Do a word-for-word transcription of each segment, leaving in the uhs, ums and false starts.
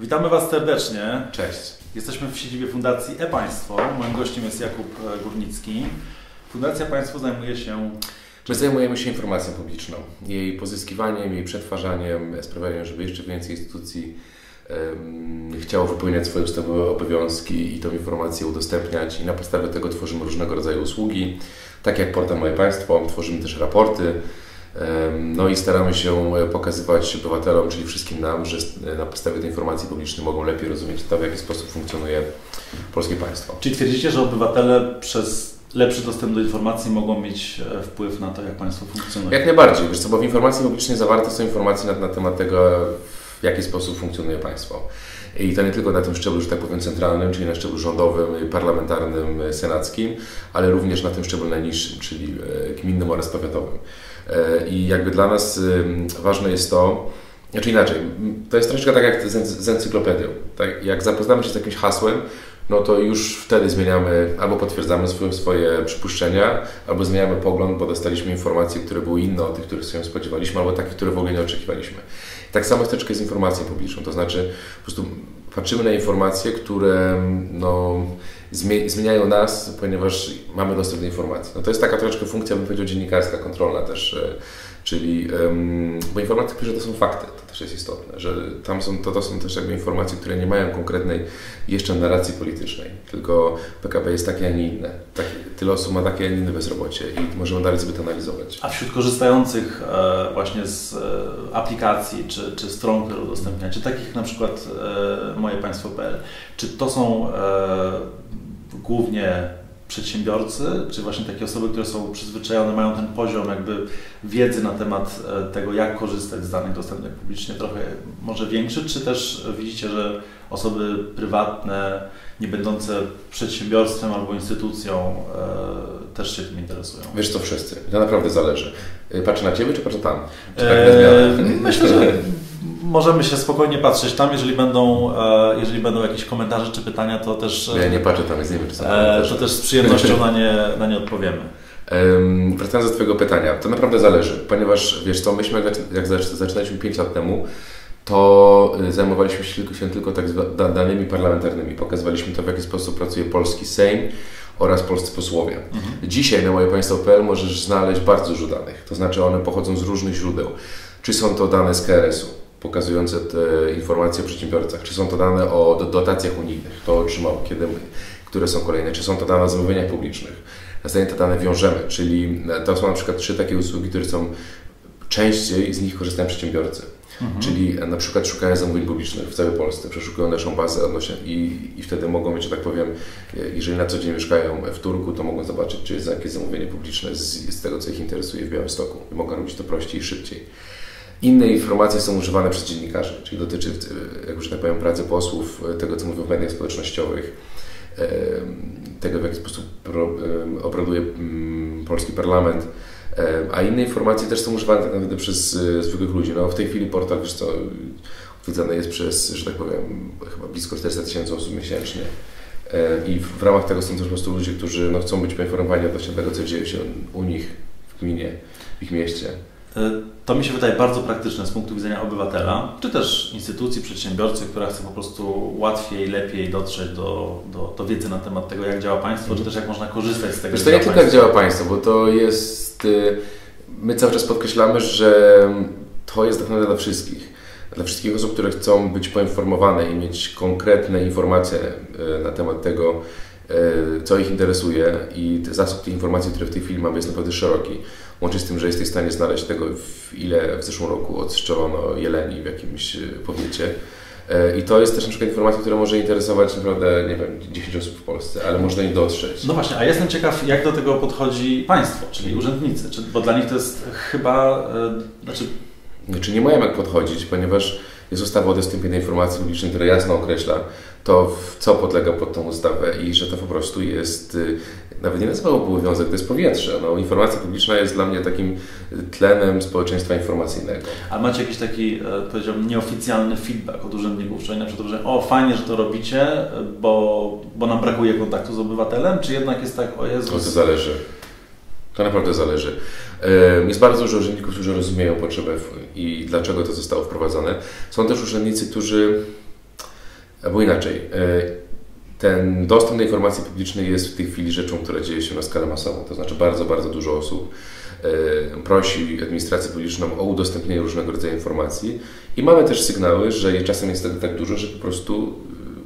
Witamy Was serdecznie. Cześć. Jesteśmy w siedzibie Fundacji ePaństwo. Moim gościem jest Jakub Górnicki. Fundacja ePaństwo zajmuje się... My zajmujemy się informacją publiczną, jej pozyskiwaniem, jej przetwarzaniem, sprawianiem, żeby jeszcze więcej instytucji um, chciało wypełniać swoje ustawowe obowiązki i tą informację udostępniać. I na podstawie tego tworzymy różnego rodzaju usługi, tak jak portal Moje Państwo, tworzymy też raporty. No i staramy się pokazywać obywatelom, czyli wszystkim nam, że na podstawie tej informacji publicznej mogą lepiej rozumieć to, w jaki sposób funkcjonuje polskie państwo. Czyli twierdzicie, że obywatele przez lepszy dostęp do informacji mogą mieć wpływ na to, jak państwo funkcjonuje? Jak najbardziej, wiesz co, bo w informacji publicznej zawarte są informacje na, na temat tego, w jaki sposób funkcjonuje państwo. I to nie tylko na tym szczeblu, że tak powiem, centralnym, czyli na szczeblu rządowym, parlamentarnym, senackim, ale również na tym szczeblu najniższym, czyli gminnym oraz powiatowym. I jakby dla nas ważne jest to, znaczy inaczej, to jest troszeczkę tak jak z encyklopedią. Tak? Jak zapoznamy się z jakimś hasłem, no to już wtedy zmieniamy, albo potwierdzamy swoje, swoje przypuszczenia, albo zmieniamy pogląd, bo dostaliśmy informacje, które były inne od tych, których się spodziewaliśmy, albo takich, które w ogóle nie oczekiwaliśmy. Tak samo jest troszeczkę z informacją publiczną, to znaczy po prostu patrzymy na informacje, które no, zmieniają nas, ponieważ mamy dostęp do informacji. No to jest taka troszeczkę funkcja, bym powiedział, dziennikarska, kontrolna też, czyli, bo informacje, że to są fakty, to też jest istotne, że tam są, to, to są też jakby informacje, które nie mają konkretnej jeszcze narracji politycznej, tylko P K B jest takie, a nie inne. Tak, tyle osób ma takie, a nie inne bezrobocie i możemy dalej sobie to analizować. A wśród korzystających właśnie z aplikacji czy, czy stron, które udostępniacie, takich na przykład moje państwo kropka p l, czy to są głównie przedsiębiorcy, czy właśnie takie osoby, które są przyzwyczajone, mają ten poziom jakby wiedzy na temat tego, jak korzystać z danych dostępnych publicznie, trochę może większy, czy też widzicie, że osoby prywatne, nie będące przedsiębiorstwem albo instytucją e, też się tym interesują? Wiesz co, wszyscy. To naprawdę zależy. Patrzę na Ciebie, czy patrzę tam? Czy tak eee, myślę, że możemy się spokojnie patrzeć tam, jeżeli będą, jeżeli będą jakieś komentarze czy pytania, to też... Ja nie patrzę tam, jest nie wiem, czy są komentarze. To też z przyjemnością na nie, na nie odpowiemy. Um, wracając do Twojego pytania, to naprawdę zależy, ponieważ wiesz co, myśmy jak zaczynaliśmy pięć lat temu, to zajmowaliśmy się tylko, się tylko tak zwanymi danymi parlamentarnymi. Pokazywaliśmy to, w jaki sposób pracuje polski Sejm oraz polscy posłowie. Mhm. Dzisiaj na moje państwo kropka p l możesz znaleźć bardzo dużo danych, to znaczy one pochodzą z różnych źródeł. Czy są to dane z K R S u? Pokazujące te informacje o przedsiębiorcach, czy są to dane o dotacjach unijnych, kto otrzymał, kiedy, które są kolejne, czy są to dane o zamówieniach publicznych. Następnie te dane wiążemy, czyli to są na przykład trzy takie usługi, które są częściej z nich korzystają przedsiębiorcy. Mhm. Czyli na przykład szukają zamówień publicznych w całej Polsce, przeszukują naszą bazę odnośnie i, i wtedy mogą mieć, że tak powiem, jeżeli na co dzień mieszkają w Turku, to mogą zobaczyć, czy jest jakieś zamówienie publiczne z, z tego, co ich interesuje w Białymstoku. I mogą robić to prościej i szybciej. Inne informacje są używane przez dziennikarzy, czyli dotyczy, jak już tak powiem, pracy posłów, tego co mówią w mediach społecznościowych, tego w jaki sposób obraduje polski parlament, a inne informacje też są używane tak naprawdę przez zwykłych ludzi. No, w tej chwili portal, wiesz co, odwiedzany jest przez, że tak powiem, chyba blisko czterysta tysięcy osób miesięcznie. I w ramach tego są też po prostu ludzie, którzy no, chcą być poinformowani odnośnie tego, co dzieje się u nich, w gminie, w ich mieście. To mi się wydaje bardzo praktyczne z punktu widzenia obywatela, czy też instytucji, przedsiębiorcy, która chce po prostu łatwiej, lepiej dotrzeć do, do, do wiedzy na temat tego, jak działa państwo, czy też jak można korzystać z tego. Wiesz, to nie tylko jak działa państwo, bo to jest, my cały czas podkreślamy, że to jest tak naprawdę dla wszystkich. Dla wszystkich osób, które chcą być poinformowane i mieć konkretne informacje na temat tego, co ich interesuje i zasób tych informacji, które w tej chwili mamy, jest naprawdę szeroki. Łącznie z tym, że jesteś w stanie znaleźć tego, w ile w zeszłym roku odstrzelono jeleni w jakimś powiecie. I to jest też na przykład informacja, która może interesować naprawdę, nie wiem, dziesięć osób w Polsce, ale można im dotrzeć. No właśnie, a jestem ciekaw, jak do tego podchodzi państwo, czyli urzędnicy, czy, bo dla nich to jest chyba... Yy, znaczy... znaczy nie mają jak podchodzić, ponieważ jest ustawa o dostępie do informacji publicznej, która jasno określa to, co podlega pod tą ustawę i że to po prostu jest, nawet nie nazwał obowiązek, to jest powietrze. No, informacja publiczna jest dla mnie takim tlenem społeczeństwa informacyjnego. A macie jakiś taki, powiedziałbym, nieoficjalny feedback od urzędników, czyli na przykład, że o, fajnie, że to robicie, bo, bo nam brakuje kontaktu z obywatelem, czy jednak jest tak, o Jezus... To zależy. To naprawdę zależy. Jest bardzo dużo urzędników, którzy rozumieją potrzebę i dlaczego to zostało wprowadzone. Są też urzędnicy, którzy Albo inaczej, ten dostęp do informacji publicznej jest w tej chwili rzeczą, która dzieje się na skalę masową. To znaczy bardzo, bardzo dużo osób prosi administrację publiczną o udostępnienie różnego rodzaju informacji i mamy też sygnały, że jej czasem jest wtedy tak dużo, że po prostu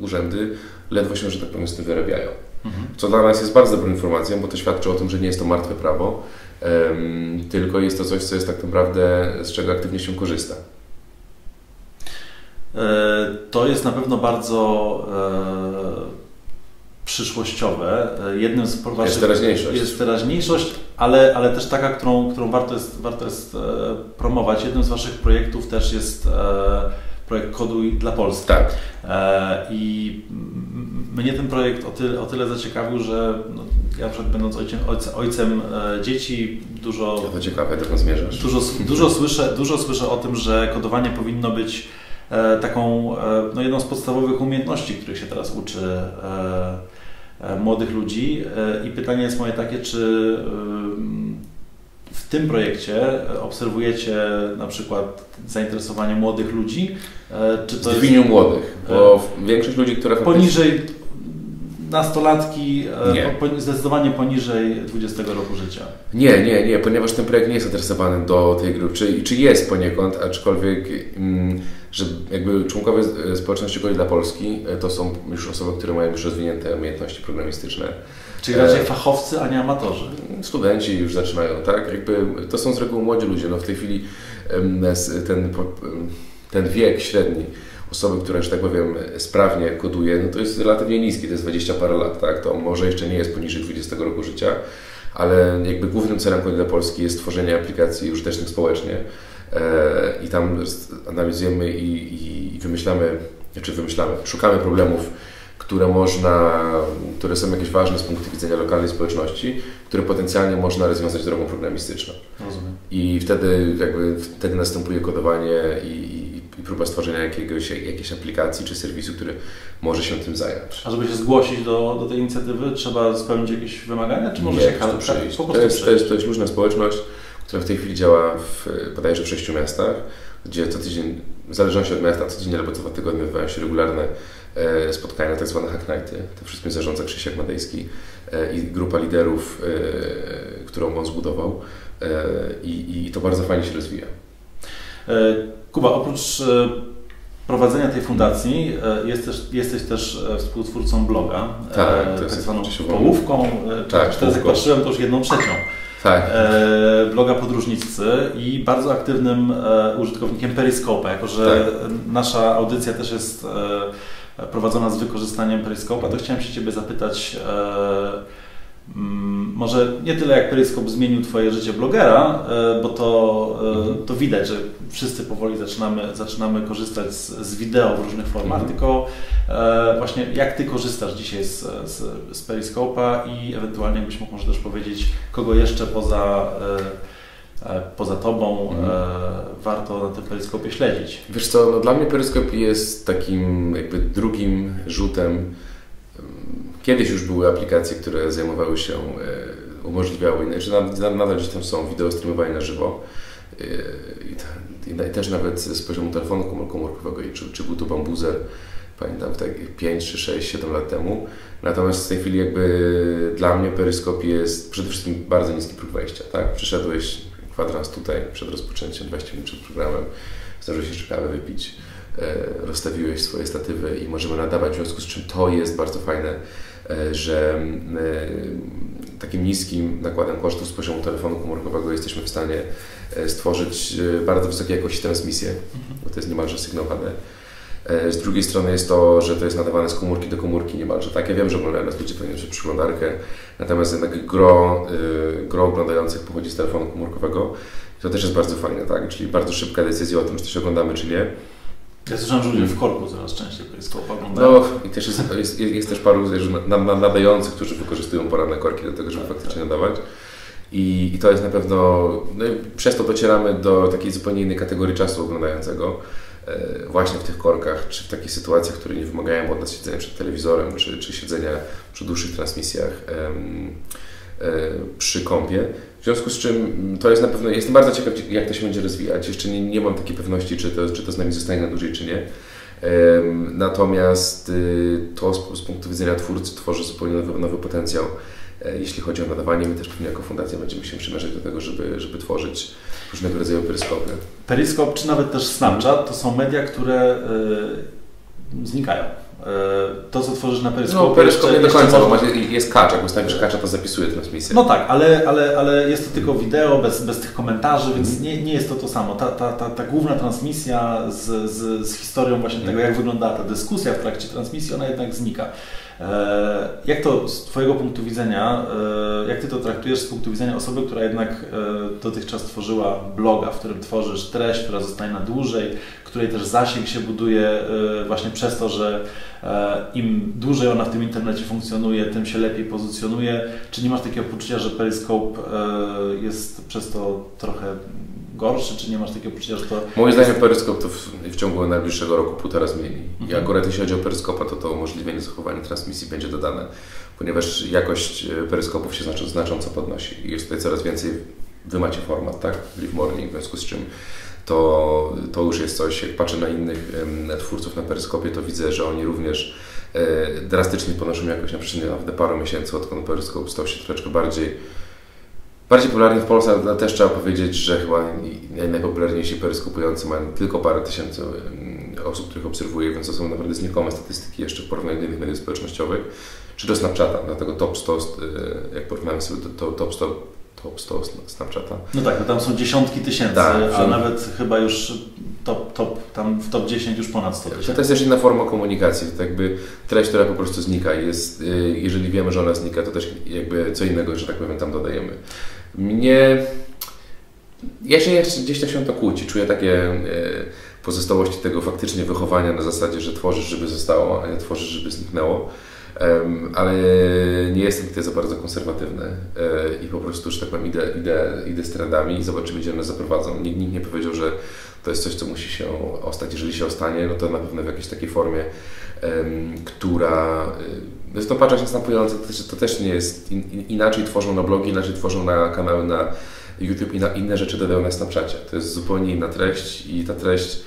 urzędy ledwo się, że tak powiem, z tym wyrabiają. Mhm. Co dla nas jest bardzo dobrą informacją, bo to świadczy o tym, że nie jest to martwe prawo, um, tylko jest to coś, co jest tak naprawdę, z czego aktywnie się korzysta. To jest na pewno bardzo e, przyszłościowe. Jednym z jest teraźniejszość. Jest teraźniejszość, ale, ale też taka, którą, którą warto jest, warto jest e, promować. Jednym z Waszych projektów też jest e, projekt Kodu dla Polski. Tak. E, I mnie ten projekt o tyle, o tyle zaciekawił, że no, ja będąc ojcem, ojcem, ojcem e, dzieci dużo, ja to ciekawe, jak to zmierzasz. Dużo, dużo, słyszę, dużo słyszę o tym, że kodowanie powinno być taką no, jedną z podstawowych umiejętności, których się teraz uczy e, e, młodych ludzi. E, I pytanie jest moje takie, czy e, w tym projekcie obserwujecie na przykład zainteresowanie młodych ludzi? E, czy to Zdefiniuj jest, młodych, bo e, większość ludzi, które... Poniżej nastolatki, e, po, zdecydowanie poniżej dwudziestego roku życia. Nie, nie, nie, ponieważ ten projekt nie jest adresowany do tej grupy, czy, czy jest poniekąd, aczkolwiek... Mm, że jakby członkowie społeczności Kod dla Polski to są już osoby, które mają już rozwinięte umiejętności programistyczne. Czyli raczej fachowcy, a nie amatorzy. Studenci już zaczynają, tak? Jakby to są z reguły młodzi ludzie. No w tej chwili ten, ten wiek średni osoby, która, że tak powiem, sprawnie koduje, no to jest relatywnie niski, to jest dwadzieścia parę lat, tak? To może jeszcze nie jest poniżej dwudziestego roku życia, ale jakby głównym celem Kod dla Polski jest tworzenie aplikacji użytecznych społecznie. I tam analizujemy i, i, i wymyślamy, znaczy wymyślamy, szukamy problemów, które można, które są jakieś ważne z punktu widzenia lokalnej społeczności, które potencjalnie można rozwiązać drogą programistyczną. Rozumiem. I wtedy jakby wtedy następuje kodowanie i, i, i próba stworzenia jakiegoś, jakiejś aplikacji czy serwisu, który może się tym zająć. A żeby się zgłosić do, do tej inicjatywy, trzeba spełnić jakieś wymagania, czy może się po prostu przyjść? To jest, to jest, to jest luźna społeczność, która w tej chwili działa w, bodajże w sześciu miastach, gdzie co tydzień, w zależności od miasta, co tydzień albo co dwa tygodnie odbywają się regularne e, spotkania, tak zwane hack nighty. To wszystkim zarządza Krzysiek Madejski e, i grupa liderów, e, którą on zbudował e, i, i to bardzo fajnie się rozwija. Kuba, oprócz prowadzenia tej fundacji jesteś, jesteś też współtwórcą bloga, tak, to jest tak zwaną połówką, tak, teraz jak patrzyłem, to już jedną trzecią. Tak. E, bloga Podróżnicy i bardzo aktywnym e, użytkownikiem Periscope'a, jako że tak. nasza audycja też jest e, prowadzona z wykorzystaniem Periscope'a, to chciałem się Ciebie zapytać, e, m, może nie tyle jak Periscope zmienił Twoje życie blogera, e, bo to, e, to widać, że wszyscy powoli zaczynamy, zaczynamy korzystać z, z wideo w różnych formach, mhm. tylko e, właśnie jak Ty korzystasz dzisiaj z, z, z Periscope'a i ewentualnie byś mógł może też powiedzieć, kogo jeszcze poza, e, poza Tobą mhm. e, warto na tym Periscope'ie śledzić? Wiesz co, no dla mnie Periscope jest takim jakby drugim rzutem. Kiedyś już były aplikacje, które zajmowały się, e, umożliwiały, znaczy nadal gdzieś tam są wideo streamowanie na żywo. I, i, i też nawet z poziomu telefonu komórkowego, czy, czy był to bambuzer, pamiętam, tak pięć czy sześć, siedem lat temu. Natomiast w tej chwili jakby dla mnie Periscope jest przede wszystkim bardzo niski próg wejścia, tak? Przyszedłeś kwadrans tutaj przed rozpoczęciem, dwadzieścia minut przed programem, zdążyłeś jeszcze kawę wypić, e, rozstawiłeś swoje statywy i możemy nadawać, w związku z czym to jest bardzo fajne, e, że e, takim niskim nakładem kosztów z poziomu telefonu komórkowego jesteśmy w stanie stworzyć bardzo wysokiej jakości transmisję, bo to jest niemalże sygnowane. Z drugiej strony jest to, że to jest nadawane z komórki do komórki niemalże. Tak, ja wiem, że oglądają nas ludzie pewnie przez przeglądarkę, natomiast jednak gro, gro oglądających pochodzi z telefonu komórkowego. To też jest bardzo fajne, tak? Czyli bardzo szybka decyzja o tym, czy coś oglądamy, czy nie. Ja słyszałem, że ludzie w korku coraz częściej Periscope'a oglądają. No i też jest, jest, jest też paru nadających, którzy wykorzystują poranne korki do tego, żeby tak, faktycznie tak. nadawać. I, I to jest na pewno, no i przez to docieramy do takiej zupełnie innej kategorii czasu oglądającego, e, właśnie w tych korkach, czy w takich sytuacjach, które nie wymagają od nas siedzenia przed telewizorem, czy, czy siedzenia przy dłuższych transmisjach e, e, przy kompie. W związku z czym to jest na pewno, jestem bardzo ciekaw, jak to się będzie rozwijać. Jeszcze nie, nie mam takiej pewności, czy to, czy to z nami zostanie na dłużej, czy nie. Natomiast to z punktu widzenia twórcy tworzy zupełnie nowy, nowy potencjał, jeśli chodzi o nadawanie. My też pewnie jako fundacja będziemy się przymierzać do tego, żeby, żeby tworzyć różnego rodzaju peryskopy. Peryskop czy nawet też Snapchat to są media, które yy, znikają. To, co tworzysz na Periscope... No, Periscope nie do końca, bo może... jest kacz, jak ustawisz kacza, to zapisuje transmisję. No tak, ale, ale, ale jest to tylko wideo, bez, bez tych komentarzy, więc mm. nie, nie jest to to samo. Ta, ta, ta, ta główna transmisja z, z, z historią właśnie tego, mm. jak wyglądała ta dyskusja w trakcie transmisji, ona jednak znika. Jak to z Twojego punktu widzenia, jak Ty to traktujesz z punktu widzenia osoby, która jednak dotychczas tworzyła bloga, w którym tworzysz treść, która zostaje na dłużej, której też zasięg się buduje właśnie przez to, że im dłużej ona w tym internecie funkcjonuje, tym się lepiej pozycjonuje. Czy nie masz takiego poczucia, że Periscope jest przez to trochę gorszy, czy nie masz takiego poczucia, że to... Moim zdaniem Periscope to w, w ciągu najbliższego roku półtora zmieni. I akurat jeśli chodzi o Periscopa, to to umożliwienie zachowania transmisji będzie dodane, ponieważ jakość Periscopów się znaczy, znacząco podnosi. I jest tutaj coraz więcej, wy macie format, tak? Live Morning, w związku z czym to, to już jest coś, jak patrzę na innych na twórców na Periscopie, to widzę, że oni również e, drastycznie podnoszą jakość na przestrzeni naprawdę paru miesięcy, odkąd Periscope stał się troszeczkę bardziej Bardziej popularny w Polsce, ale też trzeba powiedzieć, że chyba najpopularniejsi peryskopujący mają tylko parę tysięcy osób, których obserwuję, więc to są naprawdę znikome statystyki jeszcze w porównaniu do innych mediów społecznościowych, czy do Snapchata, dlatego top sto, jak porównamy sobie to top sto Snapchata. No tak, bo tam są dziesiątki tysięcy, tak, a że... nawet chyba już top, top, tam w top dziesięć już ponad sto tysięcy. To jest też inna forma komunikacji, to jakby treść, która po prostu znika. Jest, jeżeli wiemy, że ona znika, to też jakby co innego, że tak powiem, tam dodajemy. Mnie... Ja się jeszcze gdzieś na się to kłóci. Czuję takie pozostałości tego faktycznie wychowania na zasadzie, że tworzysz, żeby zostało, a nie tworzysz, żeby zniknęło. Ale nie jestem tutaj za bardzo konserwatywny i po prostu, że tak powiem, idę, idę, idę z trendami i zobaczymy, gdzie one zaprowadzą. Nikt, nikt nie powiedział, że to jest coś, co musi się ostać. Jeżeli się ostanie, no to na pewno w jakiejś takiej formie, która... Zresztą patrzeć następujące, to też nie jest... Inaczej tworzą na blogi, inaczej tworzą na kanały na YouTube i na inne rzeczy dodają na Snapchacie. To jest zupełnie inna treść i ta treść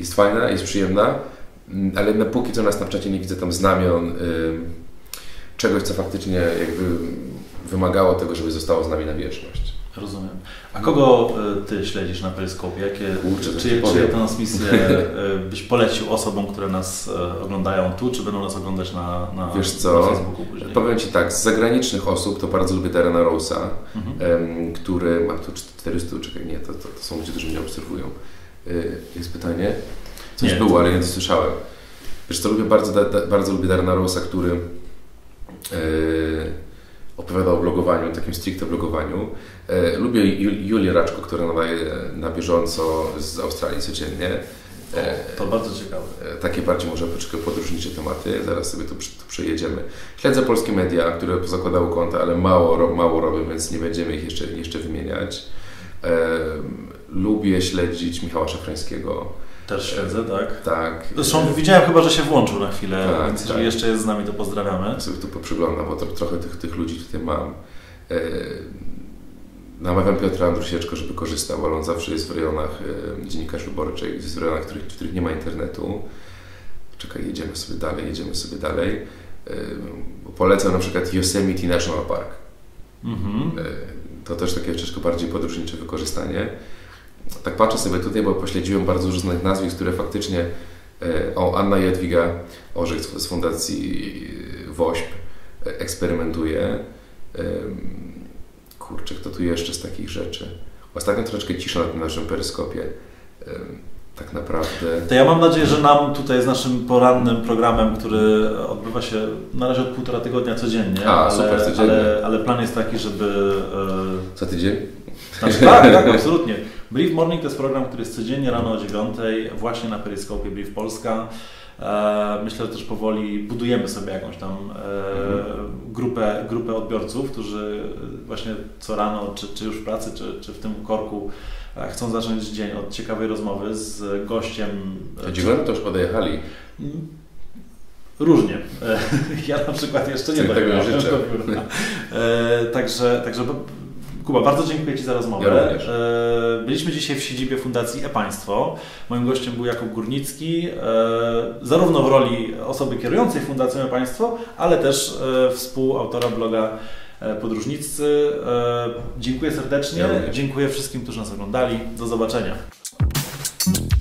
jest fajna, jest przyjemna, ale na póki co na Snapchacie nie widzę tam znamion y, czegoś, co faktycznie jakby wymagało tego, żeby zostało z nami na wierzchność. Rozumiem. A kogo Ty śledzisz na Periscope? Jakie Czyje transmisje byś polecił osobom, które nas oglądają tu, czy będą nas oglądać na, na, Wiesz co? na Facebooku później? Powiem Ci tak, z zagranicznych osób to bardzo lubię Darna Rosa, mhm. który ma tu czterysta, czekaj, nie, to, to, to są ludzie, którzy mnie obserwują. Jest pytanie? Coś nie, było, to ale nie to słyszałem. Wiesz co, lubię bardzo, da, bardzo lubię Darna Rosa, który yy, opowiada o blogowaniu, takim stricte blogowaniu. E, lubię Julię Raczko, która nadaje na bieżąco z Australii codziennie. E, to bardzo ciekawe. E, takie bardziej może troszeczkę podróżnicze tematy, zaraz sobie to, to przejedziemy. Śledzę polskie media, które zakładały konta, ale mało, mało robię, więc nie będziemy ich jeszcze, jeszcze wymieniać. E, lubię śledzić Michała Szafrańskiego. Też śledzę, tak? Tak. Zresztą widziałem chyba, że się włączył na chwilę, tak, więc jeżeli tak. jeszcze jest z nami, to pozdrawiamy. Sobie tu poprzyglądam, bo to, trochę tych, tych ludzi tutaj mam. E, namawiam Piotra Andrusieczko, żeby korzystał, ale on zawsze jest w rejonach e, dziennikarzy wyborczych, jest w rejonach, w których, w których nie ma internetu. Czekaj, jedziemy sobie dalej, jedziemy sobie dalej. E, polecam na przykład Yosemite National Park. Mhm. E, to też takie troszeczkę bardziej podróżnicze wykorzystanie. Tak patrzę sobie tutaj, bo pośledziłem bardzo dużo znanych nazwisk, które faktycznie... O, Anna Jadwiga Orzech z Fundacji WOŚP eksperymentuje. Kurczę, kto tu jeszcze z takich rzeczy? Ostatnio troszeczkę cisza na tym naszym peryskopie. Tak naprawdę... To ja mam nadzieję, że nam tutaj z naszym porannym programem, który odbywa się na razie od półtora tygodnia codziennie, A, ale, super, codziennie. Ale, ale plan jest taki, żeby... Co tydzień? Znaczy, tak, tak, absolutnie. Brief Morning to jest program, który jest codziennie rano o dziewiątej właśnie na Periscope Brief Polska. Myślę, że też powoli budujemy sobie jakąś tam grupę, grupę odbiorców, którzy właśnie co rano, czy, czy już w pracy, czy, czy w tym korku chcą zacząć dzień od ciekawej rozmowy z gościem. A dziewiątej to już podjechali. Różnie. Ja na przykład jeszcze nie dojechałem do biura. Także, także Kuba, bardzo dziękuję Ci za rozmowę. Ja Byliśmy dzisiaj w siedzibie Fundacji ePaństwo. Moim gościem był Jakub Górnicki, zarówno w roli osoby kierującej Fundacją ePaństwo, ale też współautora bloga Podróżnicy. Dziękuję serdecznie. Ja dziękuję wszystkim, którzy nas oglądali. Do zobaczenia.